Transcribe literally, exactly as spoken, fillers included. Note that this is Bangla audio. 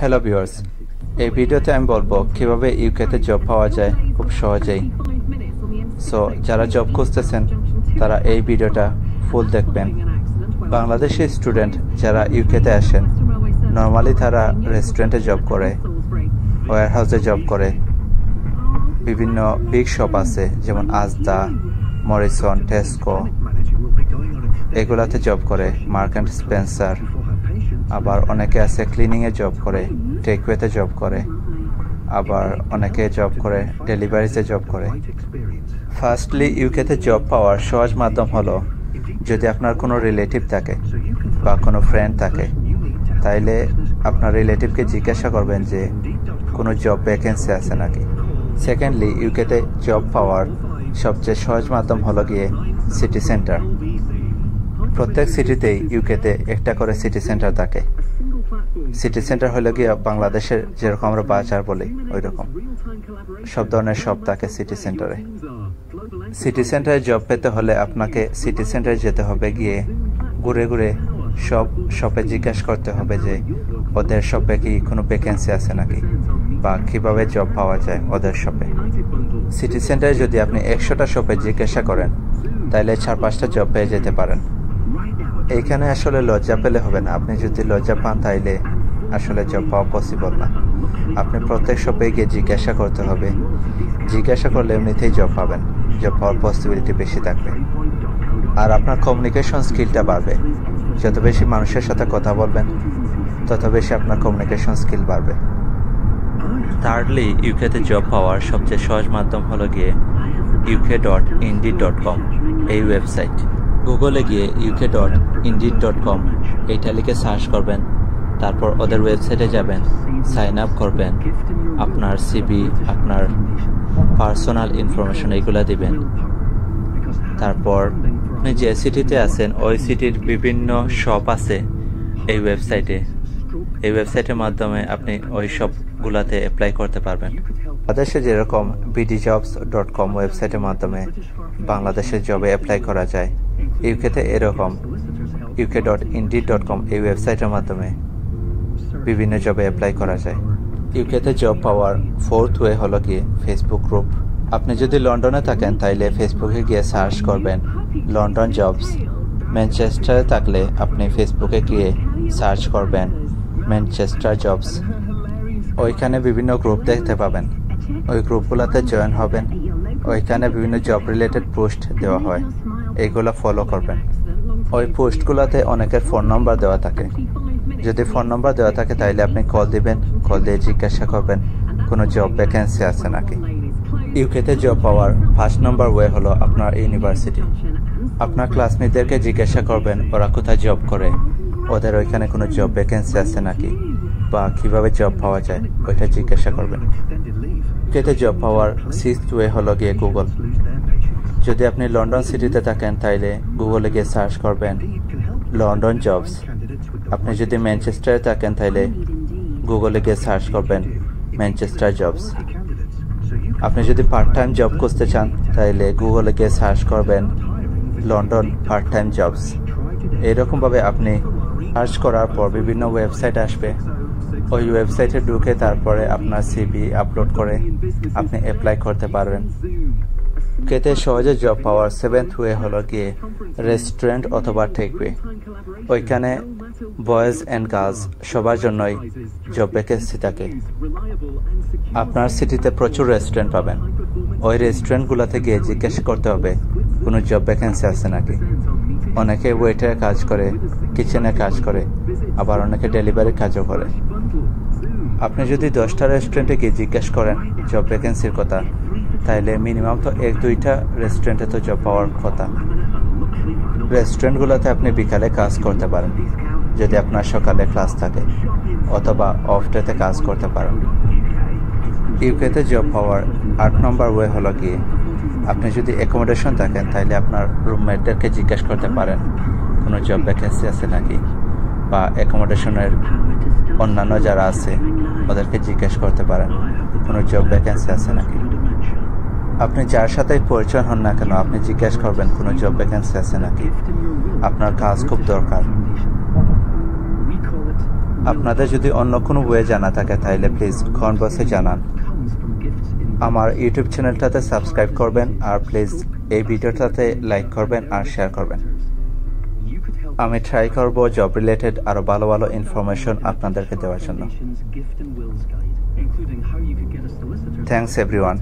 হ্যালো ভিউয়ার্স এই ভিডিওতে আমি বলবো কিভাবে ইউকে তে জব পাওয়া যায় খুব সহজেই সো যারা জব খুঁজতেছেন তারা এই ভিডিওটা ফুল দেখবেন বাংলাদেশি স্টুডেন্ট যারা ইউকে তে আসেন নরমালি তারা রেস্টুরেন্টে জব করে ওয়্যারহাউসে জব করে বিভিন্ন বিগ শপ আছে যেমন Asda, Morrisons, Tesco এগুলাতে জব করে Mark and Spencer আবার অনেকে আছে ক্লিনিং এ জব করে টেকওয়েতে জব করে আবার অনেকে জব করে ডেলিভারিতে জব করে ফার্স্টলি ইউকে তে জব পাওয়ার সহজ মাধ্যম হলো যদি আপনার কোনো রিলেটিভ থাকে বা কোনো ফ্রেন্ড থাকে তাইলে আপনার রিলেটিভকে জিজ্ঞাসা করবেন যে কোনো জব ভ্যাকেন্সি আছে নাকি সেকেন্ডলি ইউকে তে জব পাওয়ার সবচেয়ে সহজ মাধ্যম হলো গিয়ে সিটি সেন্টার প্রত্যেক সিটিতেই ইউকে তে একটা করে সিটি সেন্টার থাকে সিটি সেন্টার হলো গিয়ে বাংলাদেশের যেরকম আমরা বাজার বলি ওইরকম সব ধরনের শপ থাকে সিটি সেন্টারে সিটি সেন্টারে জব পেতে হলে আপনাকে সিটি সেন্টারে যেতে হবে গিয়ে ঘুরে ঘুরে সব শপে জিজ্ঞেস করতে হবে যে ওদের শপে কি কোনো ভ্যাকেন্সি আছে নাকি বা কিভাবে জব পাওয়া যায় ওদের শপে সিটি সেন্টারে যদি আপনি একশোটা শপে জিজ্ঞাসা করেন তাহলে চার পাঁচটা জব পেয়ে যেতে পারেন এইখানে আসলে লজ্জা পেলে হবে না আপনি যদি লজ্জা পান তাইলে আসলে জব পাওয়া পসিবল না আপনি প্রত্যেক শপে গিয়ে জিজ্ঞাসা করতে হবে জিজ্ঞাসা করলে এমনিতেই জব পাবেন জব পাওয়ার পসিবিলিটি বেশি থাকবে আর আপনার কমিউনিকেশন স্কিলটা বাড়বে যত বেশি মানুষের সাথে কথা বলবেন তত বেশি আপনার কমিউনিকেশন স্কিল বাড়বে থার্ডলি ইউকেতে জব পাওয়ার সবচেয়ে সহজ মাধ্যম হলো গিয়ে U K dot Indeed dot com এই ওয়েবসাইট গুগলে গিয়ে U K dot Indeed dot com এইটা লিখে সার্চ করবেন তারপর ওদের ওয়েবসাইটে যাবেন সাইন আপ করবেন আপনার সিভি আপনার পার্সোনাল ইনফরমেশন এইগুলো দিবেন তারপর আপনি যে সিটিতে আছেন ওই সিটির বিভিন্ন শপ আছে এই ওয়েবসাইটে এই ওয়েবসাইটের মাধ্যমে আপনি ওই শপগুলোতে অ্যাপ্লাই করতে পারবেন বাংলাদেশে যেরকম B D jobs dot com ওয়েবসাইটের মাধ্যমে বাংলাদেশের জবে অ্যাপ্লাই করা যায় ইউকেতে এরকম U K dot Indeed dot com এই ওয়েবসাইটের মাধ্যমে বিভিন্ন জবে অ্যাপ্লাই করা যায় ইউকেতে জব পাওয়ার ফোর্থ ওয়ে হলো কি ফেসবুক গ্রুপ আপনি যদি লন্ডনে থাকেন তাইলে ফেসবুকে গিয়ে সার্চ করবেন লন্ডন জবস ম্যানচেস্টারে থাকলে আপনি ফেসবুকে গিয়ে সার্চ করবেন ম্যানচেস্টার জবস ওইখানে বিভিন্ন গ্রুপ দেখতে পাবেন ওই গ্রুপগুলোতে জয়েন হবেন ওইখানে বিভিন্ন জব রিলেটেড পোস্ট দেওয়া হয় এইগুলো ফলো করবেন ওই পোস্টগুলোতে অনেকের ফোন নাম্বার দেওয়া থাকে যদি ফোন নাম্বার দেওয়া থাকে তাহলে আপনি কল দিবেন কল দিয়ে জিজ্ঞাসা করবেন কোনো জব ভ্যাকেন্সি আছে নাকি ইউকেতে জব পাওয়ার ফার্স্ট নাম্বার ওয়ে হলো আপনার ইউনিভার্সিটি আপনার ক্লাসমেটদেরকে জিজ্ঞাসা করবেন ওরা কোথায় জব করে ওদের ওইখানে কোনো জব ভ্যাকেন্সি আছে নাকি বা কীভাবে জব পাওয়া যায় ওইটা জিজ্ঞাসা করবেন ইউকেতে জব পাওয়ার সিক্সথ ওয়ে হলো গিয়ে গুগল যদি আপনি লন্ডন সিটিতে থাকেন তাইলে গুগলে গিয়ে সার্চ করবেন লন্ডন জবস আপনি যদি ম্যানচেস্টারে থাকেন তাইলে গুগলে গিয়ে সার্চ করবেন ম্যানচেস্টার জবস আপনি যদি পার্ট টাইম জব করতে চান তাইলে গুগলে গিয়ে সার্চ করবেন লন্ডন পার্ট টাইম জবস এইরকমভাবে আপনি সার্চ করার পর বিভিন্ন ওয়েবসাইট আসবে ওই ওয়েবসাইটে ঢুকে তারপরে আপনার সিভি আপলোড করে আপনি অ্যাপ্লাই করতে পারবেন ইউকেতে সহজে জব পাওয়ার সেভেন্থ ওয়ে হলো গিয়ে রেস্টুরেন্ট অথবা টেকওয়ে ওইখানে বয়েজ অ্যান্ড গার্লস সবার জন্যই জব ভ্যাকেন্সি থাকে আপনার সিটিতে প্রচুর রেস্টুরেন্ট পাবেন ওই রেস্টুরেন্টগুলোতে গিয়ে জিজ্ঞাসা করতে হবে কোনো জব ভ্যাকেন্সি আছে নাকি অনেকে ওয়েটারের কাজ করে কিচেনে কাজ করে আবার অনেকে ডেলিভারির কাজও করে আপনি যদি দশটা রেস্টুরেন্টে গিয়ে জিজ্ঞেস করেন জব ভ্যাকেন্সির কথা তাইলে মিনিমাম তো এক দুইটা রেস্টুরেন্টে তো জব পাওয়ার কথা রেস্টুরেন্টগুলোতে আপনি বিকালে কাজ করতে পারেন যদি আপনার সকালে ক্লাস থাকে অথবা অফ ডেতে কাজ করতে পারেন ইউকেতে জব পাওয়ার আট নম্বর ওয়ে হলো গিয়ে আপনি যদি অ্যাকোমোডেশন থাকেন তাইলে আপনার রুমমেটদেরকে জিজ্ঞেস করতে পারেন কোনো জব ভ্যাকেন্সি আছে নাকি বা অ্যাকোমোডেশনের অন্যান্য যারা আছে ওদেরকে জিজ্ঞেস করতে পারেন কোনো জব ভ্যাকেন্সি আছে নাকি আপনি যার সাথে পরিচয় হন না কেন আপনি জিজ্ঞেস করবেন কোনো জব ভ্যাকেন্সি আছে নাকি আপনার কাজ খুব দরকার আপনাদের যদি অন্য কোনো ওয়ে জানা থাকে তাহলে প্লিজ কমেন্ট বক্সে জানান। আমার ইউটিউব চ্যানেলটাতে সাবস্ক্রাইব করবেন আর প্লিজ এই ভিডিওটাতে লাইক করবেন আর শেয়ার করবেন। আমি ট্রাই করব জব রিলেটেড আরো ভালো ভালো ইনফরমেশন আপনাদেরকে দেওয়ার জন্য। Thanks everyone.